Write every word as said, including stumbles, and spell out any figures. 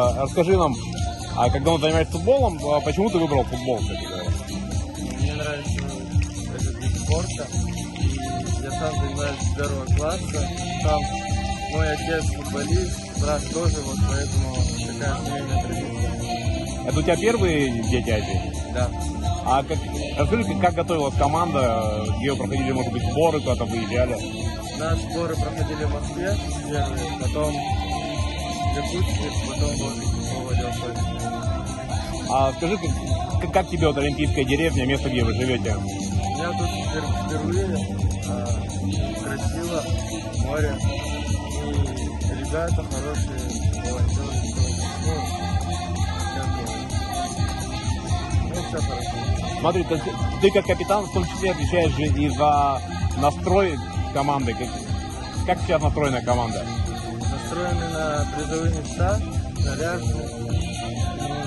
Расскажи нам, а когда он занимается футболом, почему ты выбрал футбол, кстати говоря? Мне нравится этот вид спорта, и я сам занимаюсь с первого класса, сам мой отец футболист, брат тоже, вот поэтому такая семейная традиция. Это у тебя первые дети один? Да. А как, расскажи, как готовилась команда, где проходили, может быть, сборы, куда-то выезжали? Наши сборы проходили в Москве, первые, потом... Потом а скажи, как, как тебе вот Олимпийская деревня, место, где вы живете? Я тут впервые, а, красиво, море, и ребята хорошие, волонтеры, ну, ну, все хорошо. Смотри, ты, ты как капитан в том числе отвечаешь же и за настрой команды. Как, как сейчас настроена команда? Настроены на призовые места, заряжены,